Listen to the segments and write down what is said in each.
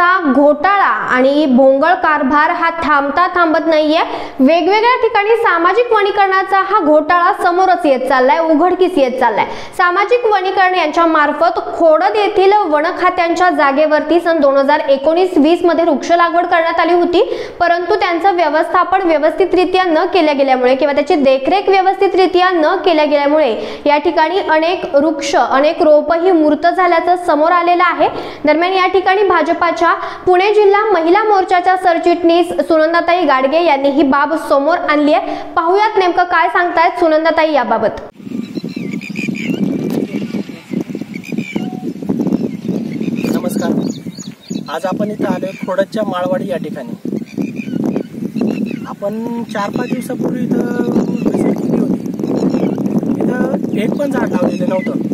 असा घोटाळा आणि भोंगळ कारभार हा थांबता थांबत नाहीये। वेगवेगळ्या ठिकाणी सामाजिक वनीकरणाचा हा घोटाळा समोरच येत चाललाय, उघडकीस येत चाललाय। सामाजिक वनीकरण यांच्या मार्फत खोडद येथील वन खात्यांच्या जागेवरती सन 2019-20 मध्ये वृक्ष लागवड करण्यात आली होती, परंतु त्यांचे व्यवस्थापन व्यवस्थितरित्या न केल्या गेल्यामुळे किंवा त्याची देखरेख व्यवस्थितरित्या न केल्या गेल्यामुळे या ठिकाणी अनेक वृक्ष अनेक रोपही मृत झाल्याचं समोर आलेलं आहे। दरम्यान या ठिकाणी भाजपाच्या पुणे जिल्हा महिला मोर्चाच्या सरचिटणीस सुनंदाताई गाडगे यांनी ही बाब समोर आणली आहे। पाहूयात नेमकं काय सांगतायत सुनंदाताई याबाबत। नमस्कार, आज आपण इथे आलोय खोडदच्या माळवाडी या ठिकाणी। आपण 4-5 दिवसापूर्वी इथं व्हिजिट केली होती, इथं एक पण झाड लावलेलं नव्हतं।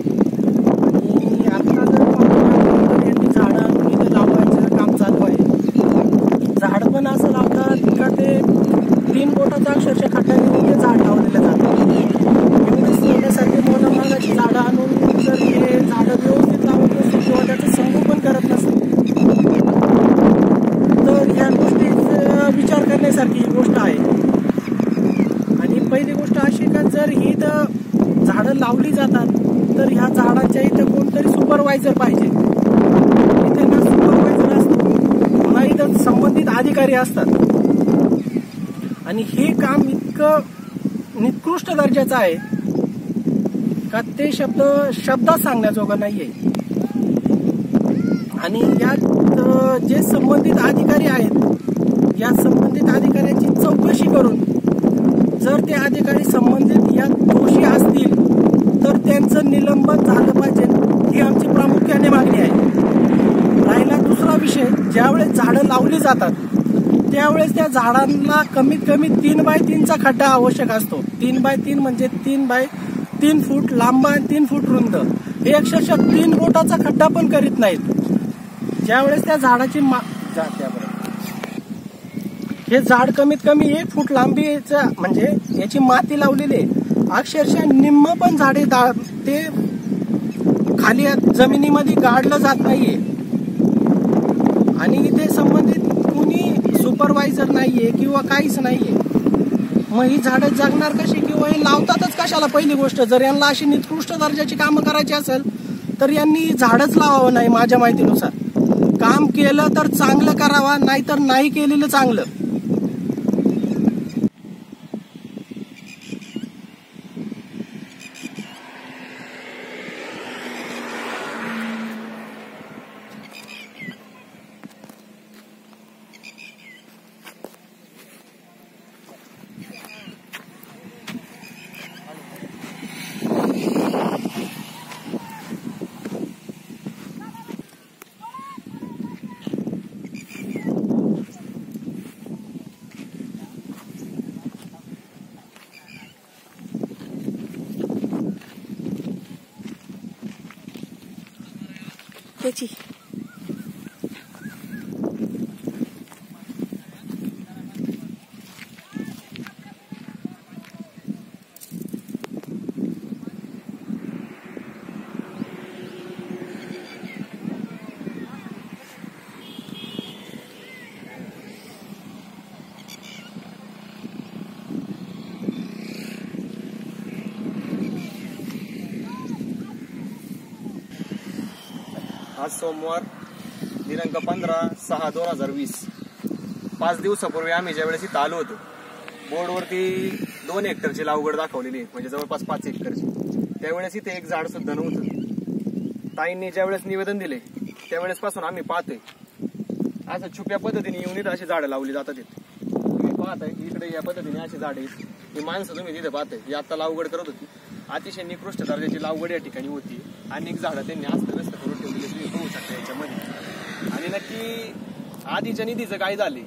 जर ही इथं झाडं लावली जातात तर ह्या झाडांच्या इथं कोणतरी सुपरवायझर पाहिजे। इथे ना सुपरवायझर असतो ना इथं संबंधित अधिकारी असतात, आणि हे काम इतकं निकृष्ट दर्जाचं आहे का ते शब्दात सांगण्याजोगं नाहीये। आणि यात जे संबंधित अधिकारी आहेत या संबंधित अधिकाऱ्यांची चौकशी करून जर ते अधिकारी संबंधित यात दोषी असतील तर त्यांचं निलंबन झालं पाहिजे, ही आमची प्रामुख्याने मागणी आहे। राहिला दुसरा विषय, ज्यावेळेस झाडं लावली जातात त्यावेळेस त्या झाडांना कमीत कमी 3x3 चा खड्डा आवश्यक असतो। 3x3 म्हणजे 3x3 फूट लांब आणि 3 फूट रुंद, हे अक्षरशः 3 बोटाचा खड्डा पण करीत नाहीत। ज्यावेळेस त्या झाडाची हे झाड कमीत कमी 1 फूट लांबीचा म्हणजे याची माती लावलेली अक्षरशः निम्म पण झाडे ते खाली जमिनीमध्ये गाडलं जात नाहीये। आणि इथे संबंधित कोणी सुपरवायझर नाहीये किंवा काहीच नाहीये, मग ही झाडं जगणार कशी किंवा हे लावतातच कशाला? पहिली गोष्ट, जर यांना अशी निकृष्ट दर्जाची कामं करायची असेल तर यांनी झाडच लावावं नाही। माझ्या माहितीनुसार काम केलं तर चांगलं करावा, नाहीतर नाही केलेलं चांगलं। आज सोमवार दिनांक 15/6/2020, 5 दिवसापूर्वी आम्ही ज्यावेळेस इथं आलो होतो बोर्डवरती 2 हेक्टरची लागवड दाखवलेली म्हणजे जवळपास 5 हेक्टरची, त्यावेळेस इथे एक झाड सुद्धा नव्हतं। ताईंनी ज्यावेळेस निवेदन दिले त्यावेळेसपासून आम्ही पाहतोय असं छुप्या पद्धतीने येऊन इथं अशी झाडं लावली जातात। तुम्ही पाहताय इकडे या पद्धतीने अशी झाडे ही माणसं तुम्ही तिथे पाहताय ही आत्ता लागवड करत होती। अतिशय निकृष्ट दर्जाची लागवड या ठिकाणी होती, अनेक झाडं त्यांनी अस्तव्यस्त करून ठेवलेली तुम्ही होऊ शकता याच्यामध्ये। आणि नक्की आधीच्या निधीचं काय झाले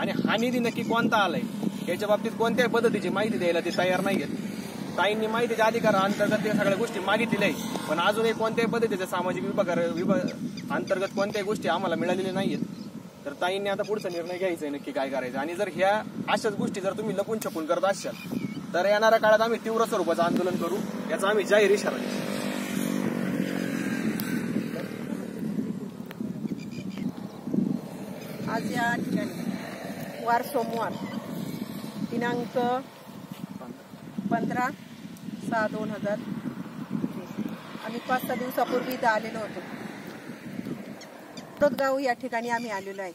आणि हा निधी नक्की कोणता आलाय याच्या बाबतीत कोणत्याही पद्धतीची माहिती द्यायला ते तयार नाही आहेत। ताईंनी माहितीच्या अधिकाराअंतर्गत या सगळ्या गोष्टी मागितलेल्या आहेत, पण अजूनही कोणत्याही पद्धतीच्या सामाजिक विभाग अंतर्गत कोणत्याही गोष्टी आम्हाला मिळालेल्या नाहीत। तर ताईंनी आता पुढचा निर्णय घ्यायचा आहे नक्की काय करायचं। आणि जर ह्या अशाच गोष्टी जर तुम्ही लपून छपून करत असाल तर येणाऱ्या काळात आम्ही तीव्र स्वरूपाचं आंदोलन करू, याचा आम्ही जाहीर इशारा देऊ। आज या ठिकाणी वार सोमवार दिनांक 15/6/2023 आम्ही 5-6 दिवसापूर्वी इथं आलेलो होतो। कोडतगाव या ठिकाणी आम्ही आलेलो आहे।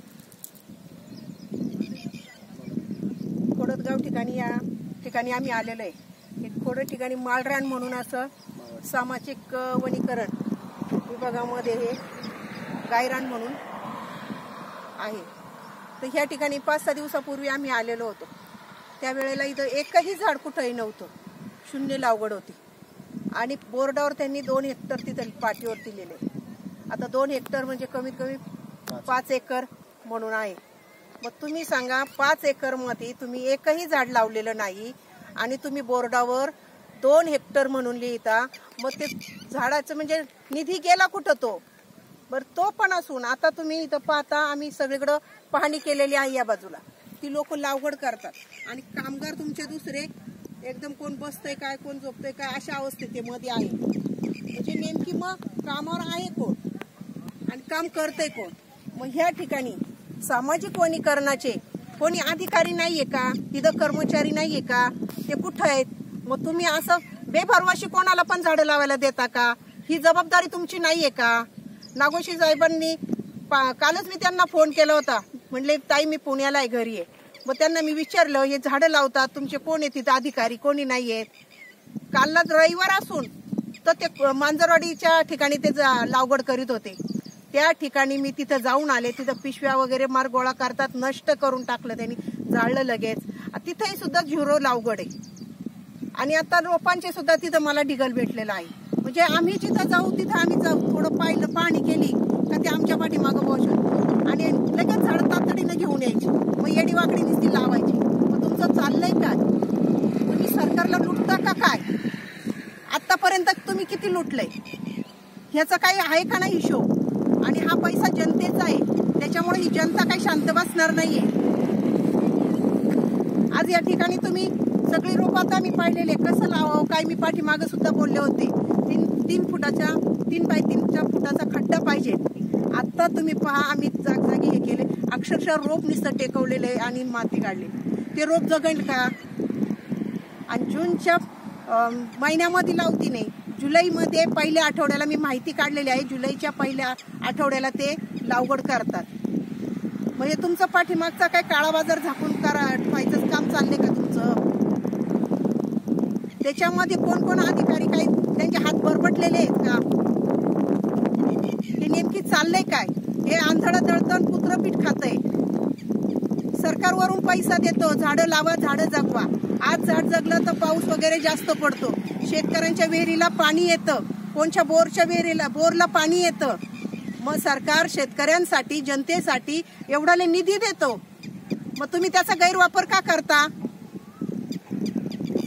कोडतगाव ठिकाणी या ठिकाणी आम्ही आलेलो आहे। कोडे ठिकाणी माळरान म्हणून असं सामाजिक वनीकरण विभागामध्ये हे गायरान म्हणून आहे। तर ह्या ठिकाणी 5-6 दिवसापूर्वी आम्ही आलेलो होतो। त्यावेळेला इथं एकही झाड कुठेही नव्हतं, शून्य लागवड होती आणि बोर्डावर त्यांनी 2 हेक्टर तिथं पाटीवरती लिहिले। आता 2 हेक्टर म्हणजे कमीत कमी 5 एकर म्हणून आहे। मग तुम्ही सांगा, 5 एकरमध्ये तुम्ही एकही झाड लावलेलं नाही आणि तुम्ही बोर्डावर 2 हेक्टर म्हणून लिहिता, मग ते झाडाचं म्हणजे निधी गेला कुठं तो? बरं, तो पण असून आता तुम्ही इथं पाहता, आम्ही सगळीकडं पाहणी केलेली आहे। या बाजूला ती लोक लागवड करतात आणि कामगार तुमचे दुसरे एकदम कोण बसतंय काय, कोण झोपतंय काय, अशा अवस्थेमध्ये आहे। म्हणजे नेमकी मग कामावर आहे कोण आणि काम करतंय कोण? मग ह्या ठिकाणी सामाजिक वनीकरणाचे कोणी अधिकारी नाहीये का? इथं कर्मचारी नाहीये का? ते कुठं आहेत? मग तुम्ही असं बेभरवशी कोणाला पण झाडं लावायला देता का? ही जबाबदारी तुमची नाहीये का? नागोशी साहेबांनी कालच मी त्यांना फोन केला होता, म्हणले ताई मी पुण्याला आहे, घरी आहे। मग त्यांना मी विचारलं, हे झाडं लावतात तुमचे कोण आहेत तिथं अधिकारी? कोणी नाही आहेत। कालच रविवार असून तर ते मांजरवाडीच्या ठिकाणी ते लागवड करीत होते। त्या ठिकाणी मी तिथं जाऊन आले। तिथं पिशव्या वगैरे मार गोळा करतात, नष्ट करून टाकलं त्यांनी, जाळलं लगेच। तिथंही सुद्धा झिरो लागवड आहे आणि आता रोपांचे सुद्धा तिथं मला ढिगल भेटलेला आहे। म्हणजे आम्ही जिथं जाऊ तिथं आम्ही थोडं पाहिलं, पाणी केली का ते आमच्या पाठीमागं बसत आणि लगेच झाडं तातडीनं घेऊन यायची। मग येडीवाकडी नुसती लावायची। मग तुमचं चाललंय काय? तुम्ही सरकारला लुटता का काय? आतापर्यंत तुम्ही किती लुटलंय? ह्याचा काही आहे का नाही हिशोब? आणि हा पैसा जनतेचा आहे, त्याच्यामुळे ही जनता काही शांत बसणार नाहीये। आज या ठिकाणी तुम्ही सगळी रोपात आम्ही पाहिलेले कसं लावावं काय, मी पाठीमागं सुद्धा बोलले होते। 3 फुटाच्या 3 बाय 3 फुटाचा खड्डा पाहिजे। आता तुम्ही पहा, आम्ही जागजागी हे केले, अक्षरशः रोप निसं टेकवलेले आणि माती काढली। ते रोप जगेल का? आणि जूनच्या महिन्यामध्ये लावती नाही, जुलैमध्ये पहिल्या आठवड्याला मी माहिती काढलेली आहे, जुलैच्या पहिल्या आठवड्याला ते लागवड करतात। म्हणजे तुमचा पाठीमागचा काय काळा बाजार झाकून ठेवायचं काम चाललंय का तुमचं? त्याच्यामध्ये कोण कोण अधिकारी काय त्यांचे हात बरबटलेले आहेत का? हे नेमकी चाललंय काय? हे आंधळा दळदळ पुत्र पीठ खातंय। सरकारवरून पैसा देतो, झाडं लावा झाडं जगवा। आज झाड जगलं तर पाऊस वगैरे जास्त पडतो, शेतकऱ्यांच्या विहिरीला पाणी येतं, कोणच्या बोरच्या विहिरीला बोरला पाणी येतं। मग सरकार शेतकऱ्यांसाठी जनतेसाठी एवढाले निधी देतो, मग तुम्ही त्याचा गैरवापर का करता?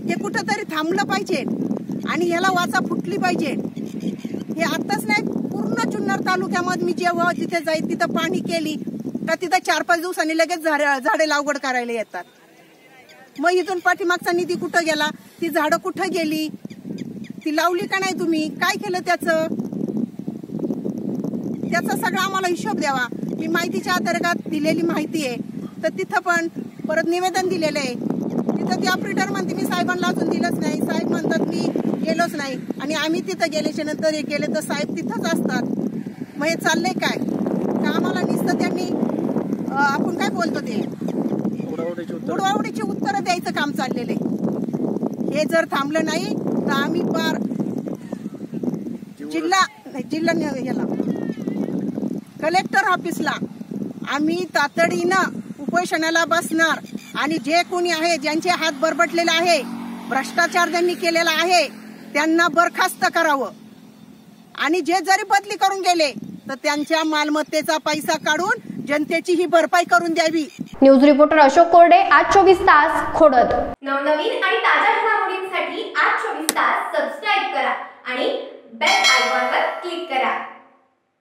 हे कुठंतरी थांबलं पाहिजे आणि ह्याला वाचा फुटली पाहिजे। हे आत्ताच नाही, पूर्ण जुन्नर तालुक्यामध्ये मी जेव्हा जिथे जाईल तिथं पाणी केली का तिथं 4-5 दिवसांनी लगेच झाडे लागवड करायला येतात। मग इथून पाठीमागचा निधी कुठं गेला? ती झाडं कुठं गेली? ती लावली का नाही तुम्ही? काय केलं त्याचं? त्याचा सगळा आम्हाला हिशोब द्यावा। मी माहितीच्या अंतर्गत दिलेली माहिती आहे, तर तिथं पण परत निवेदन दिलेलं आहे। तिथं ती ऑपरेटर म्हणते मी साहेबांना अजून दिलंच नाही, साहेब म्हणतात मी गेलोच नाही आणि आम्ही तिथं गेल्याच्या नंतर हे गेले तर साहेब तिथंच असतात। मग हे चाललंय काय? का आम्हाला निसतं त्यांनी आपण काय बोलतो ते उडवाउडीची उत्तरं द्यायचं काम चाललेलं आहे। हे जर थांबलं नाही तर आम्ही पार जिल्हा कलेक्टर ऑफिसला आम्ही तातडीनं उपोषणाला बसणार आणि जे कोणी आहे ज्यांचे हात बरबटलेले आहे, भ्रष्टाचार ज्यांनी केलेला आहे त्यांना बरखास्त करावं आणि जे जरी बदली करून गेले तर त्यांच्या मालमत्तेचा पैसा काढून जनतेची ही भरपाई करून द्यावी। न्यूज रिपोर्टर अशोक कोर्डे, आज 24 तास खोडत। नवनवीन आणि ताज्या घडामोडींसाठी आज 24 तास सबस्क्राइब करा आणि बेल आयकॉनवर क्लिक करा।